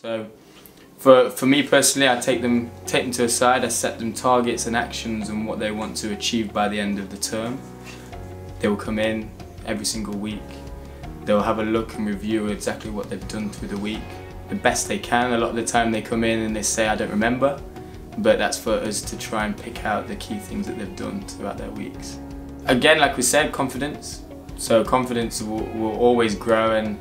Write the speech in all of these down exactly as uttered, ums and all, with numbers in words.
So for, for me personally, I take them, take them to the side, I set them targets and actions and what they want to achieve by the end of the term. They will come in every single week, they'll have a look and review exactly what they've done through the week, the best they can. A lot of the time they come in and they say, I don't remember, but that's for us to try and pick out the key things that they've done throughout their weeks. Again, like we said, confidence. So confidence will, will always grow, and,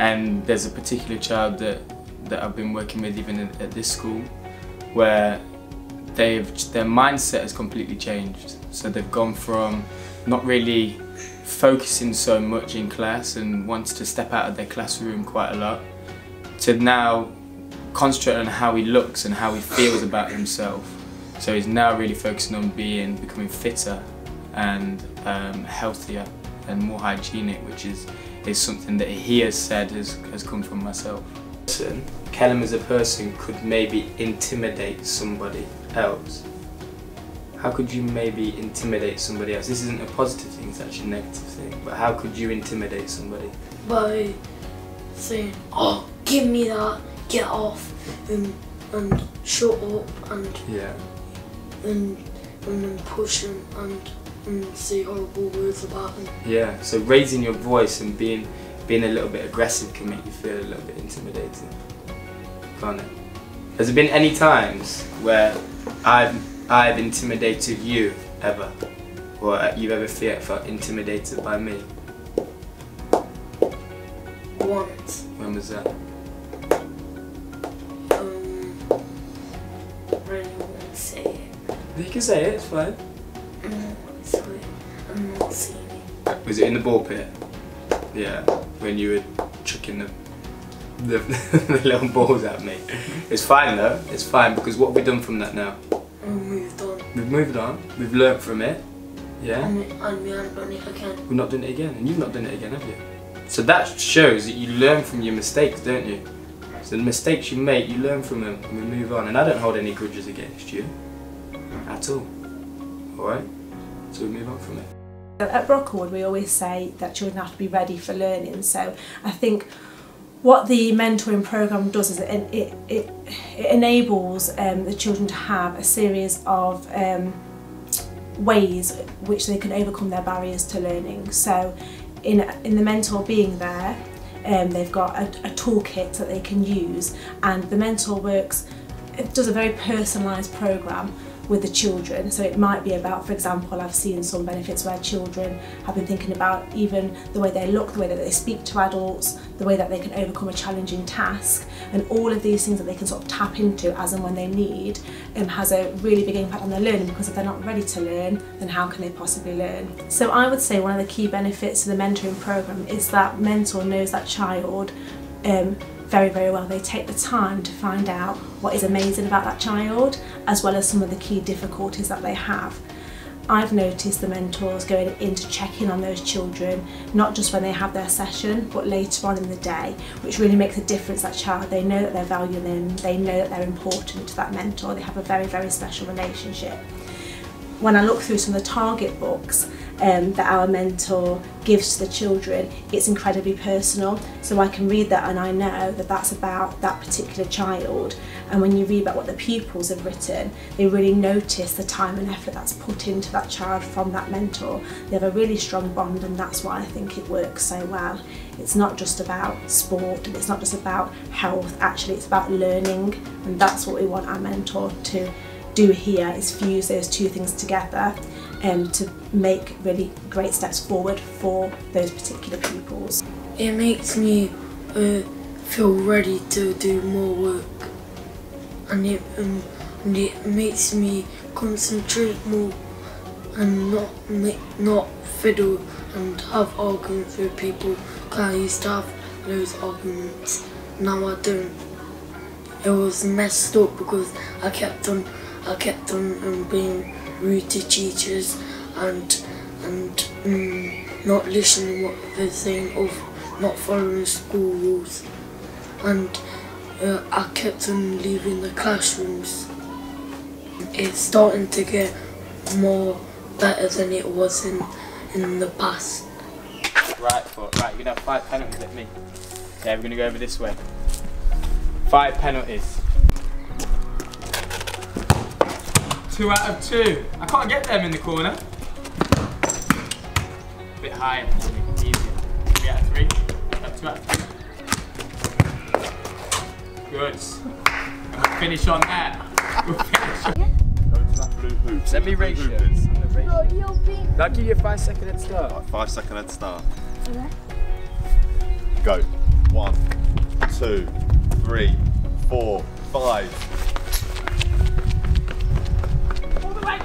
and there's a particular child that, that I've been working with even at, at this school where they've, their mindset has completely changed. So they've gone from not really focusing so much in class and wants to step out of their classroom quite a lot, to now concentrate on how he looks and how he feels about himself. So he's now really focusing on being, becoming fitter and um, healthier and more hygienic, which is, is something that he has said has, has come from myself. Callum as a person could maybe intimidate somebody else. How could you maybe intimidate somebody else? This isn't a positive thing, it's actually a negative thing. But how could you intimidate somebody? By saying, oh, give me that, get off, and, and shut up, and, yeah. and, and then push him, and, and say horrible words about him. Yeah, so raising your voice and being, being a little bit aggressive can make you feel a little bit intimidated, can't it? Has there been any times where I've I've intimidated you ever, or you ever felt intimidated by me? Once. When was that? Um, I really wouldn't say it. You can say it. It's fine. No, it's fine. I'm not saying it. Was it in the ball pit? Yeah, when you were chucking the the, the little balls at me. It's fine though. It's fine, because what have we done from that now? We've moved on. We've moved on. We've learnt from it. Yeah. And we, and we haven't done it again. We've not done it again, and you've not done it again, have you? So that shows that you learn from your mistakes, don't you? So the mistakes you make, you learn from them, and we move on. And I don't hold any grudges against you, at all. All right. So we move on from it. At Brockwood, we always say that children have to be ready for learning. So I think what the mentoring programme does is it, it, it, it enables um, the children to have a series of um, ways which they can overcome their barriers to learning. So in, in the mentor being there, um, they've got a, a toolkit that they can use, and the mentor works, it does a very personalised programme with the children. So it might be about, for example, I've seen some benefits where children have been thinking about even the way they look, the way that they speak to adults, the way that they can overcome a challenging task, and all of these things that they can sort of tap into as and when they need, and has a really big impact on their learning, because if they're not ready to learn, then how can they possibly learn? So I would say one of the key benefits to the mentoring programme is that mentor knows that child um, very, very well. They take the time to find out what is amazing about that child, as well as some of the key difficulties that they have. I've noticed the mentors going in to check in on those children, not just when they have their session, but later on in the day, which really makes a difference to that child. They know that they're valued, and they know that they're important to that mentor. They have a very, very special relationship. When I look through some of the target books um, that our mentor gives to the children, it's incredibly personal. So I can read that and I know that that's about that particular child. And when you read about what the pupils have written, they really notice the time and effort that's put into that child from that mentor. They have a really strong bond, and that's why I think it works so well. It's not just about sport, and it's not just about health. Actually, it's about learning, and that's what we want our mentor to do here, is fuse those two things together and um, to make really great steps forward for those particular pupils. It makes me uh, feel ready to do more work, and it, um, and it makes me concentrate more and not not fiddle and have arguments with people, because I used to have those arguments, now I don't. It was messed up because I kept on I kept on um, being rude to teachers and and um, not listening what they're saying, or not following school rules, and uh, I kept on leaving the classrooms. It's starting to get more better than it was in in the past. Right foot, right. You're gonna have five penalties at me. Yeah, we're gonna go over this way. Five penalties. Two out of two. I can't get them in the corner. A bit higher, probably easier. Three out of three. That's two out of three. Good. And we'll finish on that. We'll finish on that. Let me race you. I'll give you a five second head start. Right, five second head start. Okay. Go. One, two, three, four, five. All the way.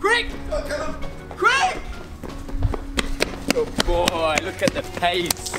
Quick! Quick! Good boy, look at the pace.